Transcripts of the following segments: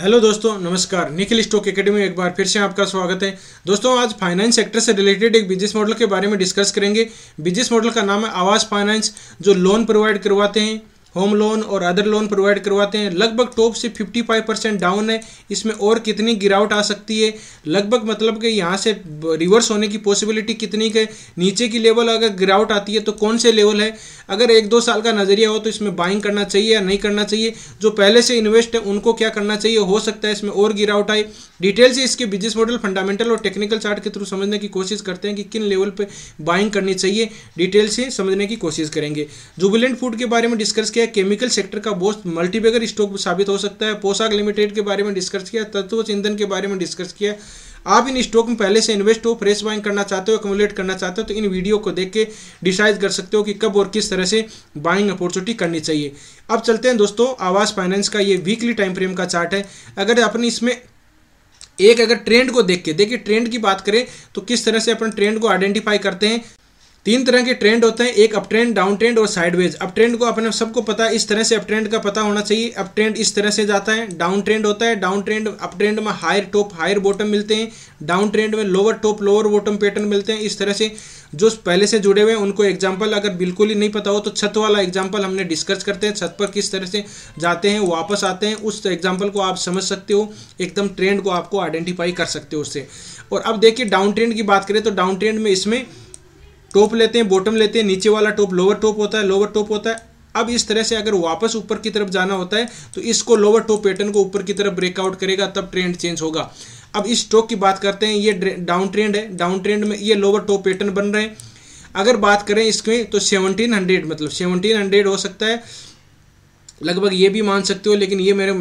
Hello दोस्तों नमस्कार, Nikhil stock academy एक बार फिर से आपका स्वागत है। दोस्तों आज फाइनेंस सेक्टर से रिलेटेड एक बिजनेस मॉडल के बारे में डिस्कस करेंगे। बिजनेस मॉडल का नाम है आवास फाइनेंस, जो लोन प्रोवाइड करवाते हैं, होम लोन और अदर लोन प्रोवाइड करवाते हैं। लगभग टॉप से 55% डाउन है। इसमें और कितनी गिरावट आ सकती है, लगभग मतलब कि यहाँ से रिवर्स होने की पॉसिबिलिटी कितनी है, नीचे की लेवल अगर गिरावट आती है तो कौन से लेवल है, अगर एक दो साल का नज़रिया हो तो इसमें बाइंग करना चाहिए या नहीं करना चाहिए, जो पहले से इन्वेस्ट है उनको क्या करना चाहिए, हो सकता है इसमें और गिरावट आए। डिटेल से इसके बिजनेस मॉडल, फंडामेंटल और टेक्निकल चार्ट के थ्रू समझने की कोशिश करते हैं कि किन लेवल पर बाइंग करनी चाहिए, डिटेल से समझने की कोशिश करेंगे। जुबिलेंट फूड के बारे में डिस्कस किया, केमिकल सेक्टर का बहुत मल्टीबैगर स्टॉक साबित हो सकता है। पोसा लिमिटेड के बारे में डिस्कस किया, तत्व चिंदन के बारे में डिस्कस किया। आप इन स्टॉक में पहले से इन्वेस्ट हो, फ्रेश बाइंग करना चाहते हो, एक्युमुलेट करना चाहते हो तो इन वीडियो को देख के डिसाइड कर सकते हो कि कब और किस तरह से बाइंग अपॉर्चुनिटी करनी चाहिए। अब चलते हैं दोस्तों आवास फाइनेंस का, ये वीकली टाइम फ्रेम का चार्ट है। अगर अपनी इसमें एक अगर ट्रेंड को देख के, देखिए ट्रेंड की बात करें तो किस तरह से अपन ट्रेंड को आइडेंटिफाई करते हैं। तीन तरह के ट्रेंड होते हैं, एक अप ट्रेंड, डाउन ट्रेंड और साइडवेज। अप ट्रेंड को अपने सबको पता है, इस तरह से अप ट्रेंड का पता होना चाहिए, अप ट्रेंड इस तरह से जाता है। डाउन ट्रेंड होता है, डाउन ट्रेंड अप ट्रेंड में हायर टॉप हायर बॉटम मिलते हैं, डाउन ट्रेंड में lower top lower bottom pattern मिलते हैं। इस तरह से जो पहले से जुड़े हुए हैं उनको एग्जाम्पल अगर बिल्कुल ही नहीं पता हो तो छत वाला एग्जाम्पल हमने डिस्कस करते हैं, छत पर किस तरह से जाते हैं वापस आते हैं, उस एग्जाम्पल को आप समझ सकते हो, एकदम ट्रेंड को आपको आइडेंटिफाई कर सकते हो उससे। और अब देखिए डाउन ट्रेंड की बात करें तो डाउन ट्रेंड में इसमें टॉप लेते हैं बॉटम लेते हैं, नीचे वाला टॉप लोअर टॉप होता है, लोअर टॉप होता है। अब इस तरह से अगर वापस ऊपर की तरफ जाना होता है तो इसको लोअर टॉप पैटर्न को ऊपर की तरफ ब्रेकआउट करेगा तब ट्रेंड चेंज होगा। अब इस स्टॉक की बात करते हैं, ये डाउन ट्रेंड है, डाउन ट्रेंड में ये लोअर टॉप पैटर्न बन रहे हैं। अगर बात करें इसके तो 1700 मतलब 1700 हो सकता है, लगभग ये भी मान सकते हो, लेकिन ये मेरे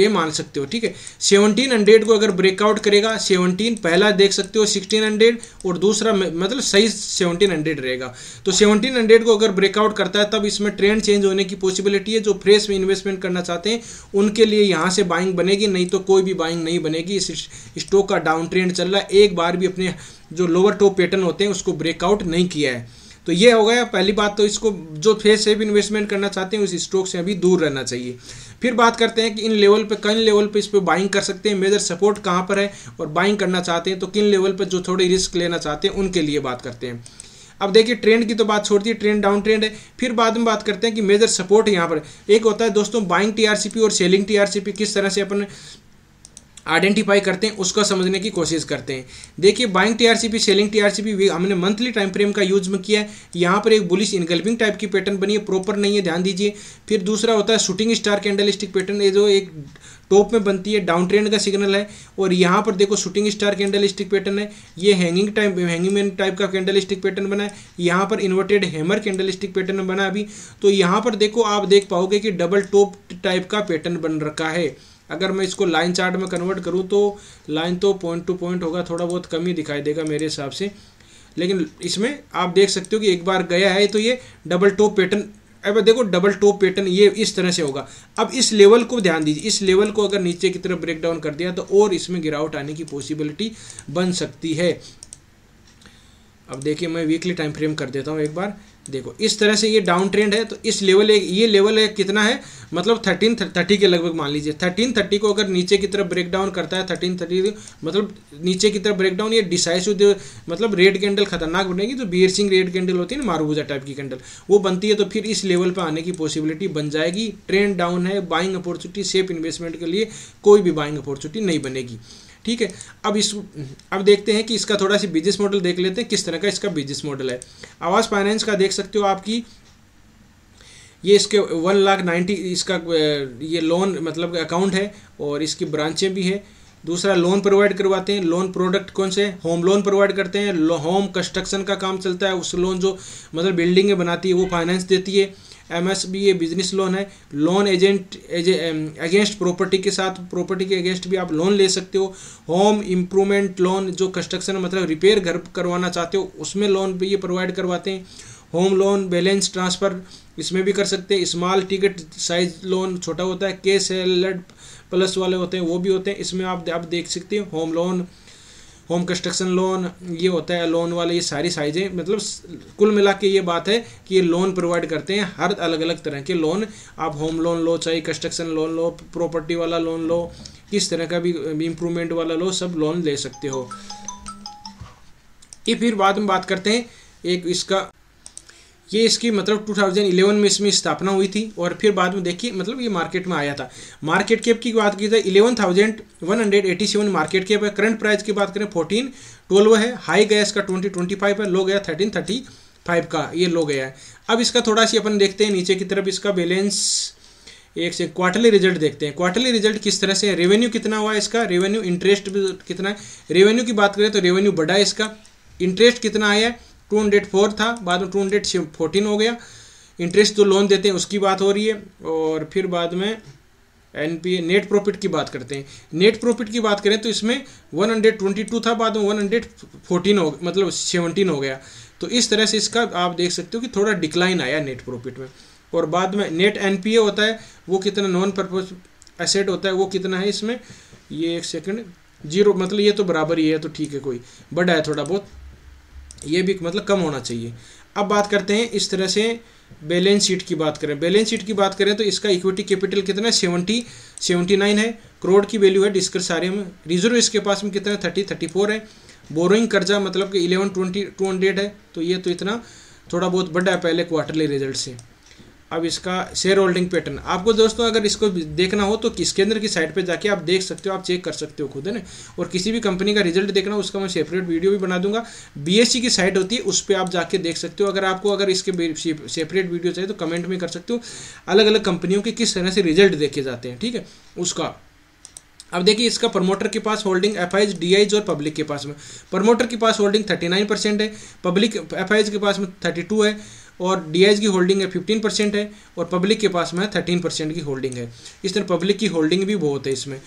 ये मान सकते हो, ठीक है। 1700 को अगर ब्रेकआउट करेगा, 17 पहला देख सकते हो 1600 और दूसरा मतलब सही 1700 रहेगा। तो 1700 को अगर ब्रेकआउट करता है तब इसमें ट्रेंड चेंज होने की पॉसिबिलिटी है। जो फ्रेश में इन्वेस्टमेंट करना चाहते हैं उनके लिए यहाँ से बाइंग बनेगी, नहीं तो कोई भी बाइंग नहीं बनेगी। इस स्टॉक का डाउन ट्रेंड चल रहा है, एक बार भी अपने जो लोअर टॉप पैटर्न होते हैं उसको ब्रेकआउट नहीं किया है। तो ये हो गया पहली बात, तो इसको जो फेस से भी इन्वेस्टमेंट करना चाहते हैं उस स्टॉक से अभी दूर रहना चाहिए। फिर बात करते हैं कि इन लेवल पे किन लेवल पे इस पे बाइंग कर सकते हैं, मेजर सपोर्ट कहाँ पर है और बाइंग करना चाहते हैं तो किन लेवल पे जो थोड़ी रिस्क लेना चाहते हैं उनके लिए बात करते हैं। अब देखिए ट्रेंड की तो बात छोड़ दी, ट्रेंड डाउन ट्रेंड है, फिर बाद में बात करते हैं कि मेजर सपोर्ट यहाँ पर एक होता है दोस्तों बाइंग TRCP और सेलिंग TRCP किस तरह से अपन आइडेंटिफाई करते हैं उसका समझने की कोशिश करते हैं। देखिए बाइंग TRCP सेलिंग TRCP हमने मंथली टाइम फ्रेम का यूज में किया है, यहाँ पर एक बुलिश इनगल्पिंग टाइप की पैटर्न बनी है, प्रॉपर नहीं है, ध्यान दीजिए। फिर दूसरा होता है शूटिंग स्टार कैंडलस्टिक पैटर्न, ये जो एक टॉप में बनती है डाउन ट्रेंड का सिग्नल है, और यहाँ पर देखो शूटिंग स्टार कैंडलस्टिक पैटर्न है, ये हैंगिंग टाइप हैंगिंग टाइप का कैंडलस्टिक पैटर्न बना है, यहाँ पर इन्वर्टेड हैमर कैंडलस्टिक पैटर्न बना अभी। तो यहाँ पर देखो आप देख पाओगे कि डबल टॉप टाइप का पैटर्न बन रखा है। अगर मैं इसको लाइन चार्ट में कन्वर्ट करूं तो लाइन तो पॉइंट टू पॉइंट होगा, थोड़ा बहुत कम ही दिखाई देगा मेरे हिसाब से, लेकिन इसमें आप देख सकते हो कि एक बार गया है तो ये डबल टॉप पैटर्न। अब देखो डबल टॉप पैटर्न ये इस तरह से होगा। अब इस लेवल को ध्यान दीजिए, इस लेवल को अगर नीचे की तरफ ब्रेक डाउन कर दिया तो और इसमें गिरावट आने की पॉसिबिलिटी बन सकती है। अब देखिए मैं वीकली टाइम फ्रेम कर देता हूँ एक बार, देखो इस तरह से ये डाउन ट्रेंड है। तो इस लेवल एक ये लेवल है कितना है मतलब 1330 के लगभग मान लीजिए, 1330 को अगर नीचे की तरफ ब्रेकडाउन करता है, 1330 मतलब नीचे की तरफ ब्रेकडाउन, ये डिसाइसिव मतलब रेड कैंडल खतरनाक बनेगी, तो बियरसिंग रेड कैंडल होती है ना, मारूबूजा टाइप की कैंडल वो बनती है, तो फिर इस लेवल पर आने की पॉसिबिलिटी बन जाएगी। ट्रेंड डाउन है, बाइंग अपॉर्चुनिटी सेफ इन्वेस्टमेंट के लिए कोई भी बाइंग अपॉर्चुनिटी नहीं बनेगी, ठीक है। अब देखते हैं कि इसका थोड़ा सा बिजनेस मॉडल देख लेते हैं, किस तरह का इसका बिजनेस मॉडल है। आवास फाइनेंस का देख सकते हो आपकी ये इसके 1,90,000 इसका ये लोन मतलब अकाउंट है और इसकी ब्रांचें भी हैं। दूसरा लोन प्रोवाइड करवाते हैं, लोन प्रोडक्ट कौन से हैं, होम लोन प्रोवाइड करते हैं, होम कंस्ट्रक्शन का काम चलता है, उस लोन जो मतलब बिल्डिंगें बनाती है वो फाइनेंस देती है। MSB ये बिजनेस लोन है, लोन एजेंट अगेंस्ट प्रॉपर्टी के साथ, प्रॉपर्टी के अगेंस्ट भी आप लोन ले सकते हो। होम इम्प्रूवमेंट लोन जो कंस्ट्रक्शन मतलब रिपेयर घर करवाना चाहते हो उसमें लोन भी ये प्रोवाइड करवाते हैं। होम लोन बैलेंस ट्रांसफ़र इसमें भी कर सकते हैं, स्मॉल टिकट साइज लोन छोटा होता है, कैश सेलर्ड प्लस वाले होते हैं वो भी होते हैं, इसमें आप देख सकते हो। Home loan home construction loan ये होता है, लोन वाले ये सारी साइजें मतलब कुल मिला के ये बात है कि ये लोन प्रोवाइड करते हैं, हर अलग अलग तरह के लोन। आप होम लोन लो, चाहे कंस्ट्रक्शन लोन लो, प्रॉपर्टी वाला लोन लो, किस तरह का भी इम्प्रूवमेंट वाला लो, सब लोन ले सकते हो। ये फिर बाद में बात करते हैं एक इसका, ये इसकी मतलब 2011 में इसमें स्थापना हुई थी और फिर बाद में देखिए मतलब ये मार्केट में आया था। मार्केट कैप की बात की तो 11,187 मार्केट कैप है। करंट प्राइस की बात करें 1412 है। हाई गया इसका 2025 है, लो गया 1335 का, ये लो गया है। अब इसका थोड़ा सी अपन देखते हैं नीचे की तरफ, इसका बैलेंस एक से क्वार्टरली रिजल्ट देखते हैं। क्वार्टरली रिजल्ट किस तरह से, रेवेन्यू कितना हुआ इसका, रेवेन्यू इंटरेस्ट कितना है। रेवेन्यू की बात करें तो रेवेन्यू बढ़ा है इसका, इंटरेस्ट कितना आया 204 था, बाद में 214 हो गया। इंटरेस्ट जो लोन देते हैं उसकी बात हो रही है और फिर बाद में एनपीए नेट प्रॉफिट की बात करते हैं। नेट प्रॉफिट की बात करें तो इसमें 122 था, बाद में 114 हो मतलब 17 हो गया। तो इस तरह से इसका आप देख सकते हो कि थोड़ा डिक्लाइन आया नेट प्रॉफिट में। और बाद में नेट एनपीए होता है वो कितना, नॉन पर्पस एसेट होता है वो कितना है इसमें, ये एक सेकेंड 0 मतलब ये तो बराबर ही है तो ठीक है, कोई बढ़ा है थोड़ा बहुत, ये भी मतलब कम होना चाहिए। अब बात करते हैं इस तरह से बैलेंस शीट की बात करें। बैलेंस शीट की बात करें तो इसका इक्विटी कैपिटल कितना है 79 है, करोड़ की वैल्यू है डिस्कर्सारियम में। रिजर्व इसके पास में कितना है 34 है। बोरोइंग कर्जा मतलब कि 11,200 है, तो ये तो इतना थोड़ा बहुत बड़ा है पहले क्वार्टरली रिजल्ट से। अब इसका शेयर होल्डिंग पैटर्न आपको दोस्तों अगर इसको देखना हो तो किसके अंदर की साइट पे जाके आप देख सकते हो, आप चेक कर सकते हो खुद, है ना। और किसी भी कंपनी का रिजल्ट देखना हो उसका मैं सेपरेट वीडियो भी बना दूंगा। बीएससी की साइट होती है उस पर आप जाके देख सकते हो। अगर आपको अगर इसके सेपरेट वीडियो चाहिए तो कमेंट में कर सकते हो, अलग अलग कंपनियों के किस तरह से रिजल्ट देखे जाते हैं, ठीक है उसका। अब देखिए इसका प्रमोटर के पास होल्डिंग एफआईज डीआईज और पब्लिक के पास में, प्रमोटर के पास होल्डिंग 39% है, पब्लिक एफआईज के पास में 32 है और डीआईज की होल्डिंग है 15% है और पब्लिक के पास में 13% की होल्डिंग है। इस तरह पब्लिक की होल्डिंग भी बहुत है इसमें।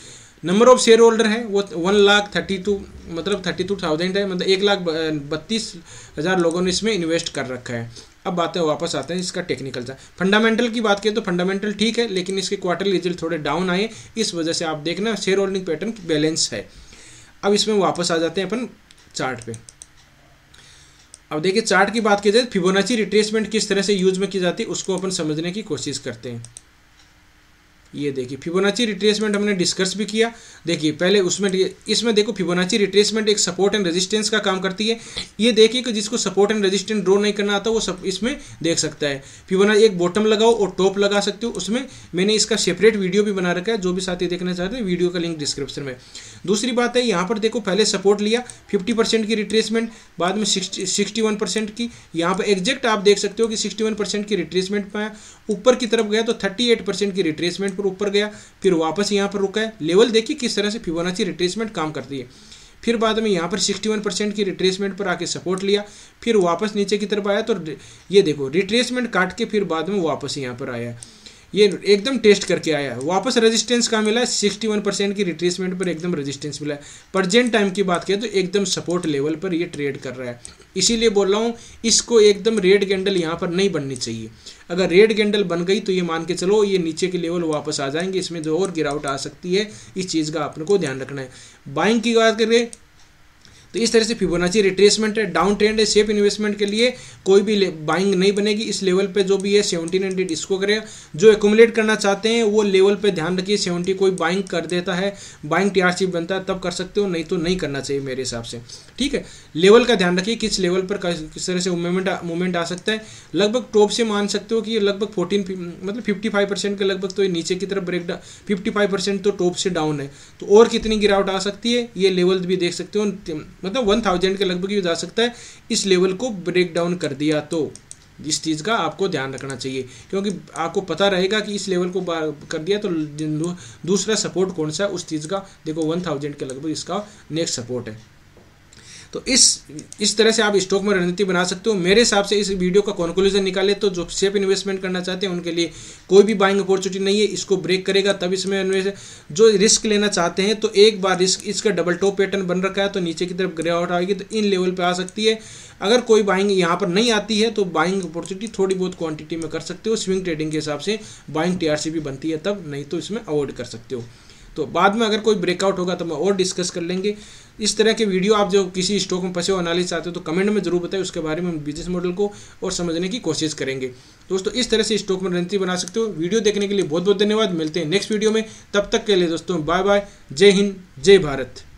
नंबर ऑफ शेयर होल्डर है वो 1,32,000 मतलब 32,000 है, मतलब 1,32,000 लोगों ने इसमें इन्वेस्ट कर रखा है। अब बातें वापस आते हैं इसका टेक्निकल सा। फंडामेंटल की बात करें तो फंडामेंटल ठीक है, लेकिन इसके क्वार्टरली रिजल्ट थोड़े डाउन आए, इस वजह से आप देखना शेयर होल्डिंग पैटर्न बैलेंस है। अब इसमें वापस आ जाते हैं अपन चार्ट पे। अब देखिए चार्ट की बात की जाए फिबोनाची रिट्रेसमेंट किस तरह से यूज में की जाती है उसको अपन समझने की कोशिश करते हैं। ये देखिए फिबोनाची रिट्रेसमेंट हमने डिस्कस भी किया। देखिए पहले उसमें इसमें देखो फिबोनाची रिट्रेसमेंट एक सपोर्ट एंड रेजिस्टेंस का काम करती है। ये देखिए कि जिसको सपोर्ट एंड रेजिस्टेंस ड्रॉ नहीं करना आता वो सब इसमें देख सकता है। फिबोनाची एक बॉटम लगाओ और टॉप लगा सकते हो, उसमें मैंने इसका सेपरेट वीडियो भी बना रखा है, जो भी साथी देखना चाहते हैं वीडियो का लिंक डिस्क्रिप्शन में। दूसरी बात है यहाँ पर देखो पहले सपोर्ट लिया 50% की रिट्रेसमेंट, बाद में 61% की, यहाँ पर एग्जैक्ट आप देख सकते हो कि 61% की रिट्रेसमेंट पाया। ऊपर की तरफ गया तो 38% की रिट्रेसमेंट पर ऊपर गया, फिर वापस यहाँ पर रुका है। लेवल देखिए किस तरह से फिबोनाची रिट्रेसमेंट काम करती है। फिर बाद में यहाँ पर 61% की रिट्रेसमेंट पर आके सपोर्ट लिया, फिर वापस नीचे की तरफ आया तो ये देखो रिट्रेसमेंट काट के फिर बाद में वापस यहाँ पर आया, ये एकदम टेस्ट करके आया। वापस रेजिस्टेंस कहाँ मिला है 61% की रिट्रेसमेंट पर एकदम रेजिस्टेंस मिला है। प्रजेंट टाइम की बात करें तो एकदम सपोर्ट लेवल पर ये ट्रेड कर रहा है, इसीलिए बोल रहा हूँ इसको एकदम रेड गैंडल यहाँ पर नहीं बननी चाहिए। अगर रेड गैंडल बन गई तो ये मान के चलो ये नीचे के लेवल वापस आ जाएंगे, इसमें जो और गिरावट आ सकती है, इस चीज़ का आपको ध्यान रखना है। बाइंग की बात करें तो इस तरह से फिबोनाची रिट्रेसमेंट है, डाउन ट्रेंड है, सेफ इन्वेस्टमेंट के लिए कोई भी बाइंग नहीं बनेगी इस लेवल पे। जो भी है 1700 इसको करें, जो एक्यूमुलेट करना चाहते हैं वो लेवल पे ध्यान रखिए। 70 कोई बाइंग कर देता है, बाइंग टीआरसी बनता है तब कर सकते हो, नहीं तो नहीं करना चाहिए मेरे हिसाब से, ठीक है। लेवल का ध्यान रखिए किस लेवल पर किस तरह से मूवमेंट आ सकता है। लगभग टॉप से मान सकते हो कि लगभग 14 मतलब 55% के लगभग तो नीचे की तरफ ब्रेक डाउन 55% तो टॉप से डाउन है, तो और कितनी गिरावट आ सकती है ये लेवल भी देख सकते हो, मतलब 1000 के लगभग भी जा सकता है। इस लेवल को ब्रेक डाउन कर दिया तो इस चीज़ का आपको ध्यान रखना चाहिए, क्योंकि आपको पता रहेगा कि इस लेवल को कर दिया तो दूसरा सपोर्ट कौन सा है उस चीज़ का। देखो 1000 के लगभग इसका नेक्स्ट सपोर्ट है। तो इस तरह से आप स्टॉक में रणनीति बना सकते हो। मेरे हिसाब से इस वीडियो का कंक्लूजन निकाले तो जो सेफ इन्वेस्टमेंट करना चाहते हैं उनके लिए कोई भी बाइंग अपॉर्चुनिटी नहीं है, इसको ब्रेक करेगा तब इसमें इन्वेस्ट। जो रिस्क लेना चाहते हैं तो एक बार रिस्क, इसका डबल टॉप पैटर्न बन रखा है तो नीचे की तरफ गिरावट आएगी तो इन लेवल पर आ सकती है। अगर कोई बाइंग यहाँ पर नहीं आती है तो बाइंग अपॉर्चुनिटी थोड़ी बहुत क्वांटिटी में कर सकते हो, स्विंग ट्रेडिंग के हिसाब से बाइंग टीआरसी भी बनती है तब, नहीं तो इसमें अवॉइड कर सकते हो। तो बाद में अगर कोई ब्रेकआउट होगा तो मैं और डिस्कस कर लेंगे। इस तरह के वीडियो आप जो किसी स्टॉक में फंसे हो एनालिसिस चाहते हो तो कमेंट में जरूर बताएं, उसके बारे में हम बिजनेस मॉडल को और समझने की कोशिश करेंगे। दोस्तों इस तरह से स्टॉक में रणनीति बना सकते हो। वीडियो देखने के लिए बहुत बहुत धन्यवाद। मिलते हैं नेक्स्ट वीडियो में, तब तक के लिए दोस्तों बाय बाय, जय हिंद, जय भारत।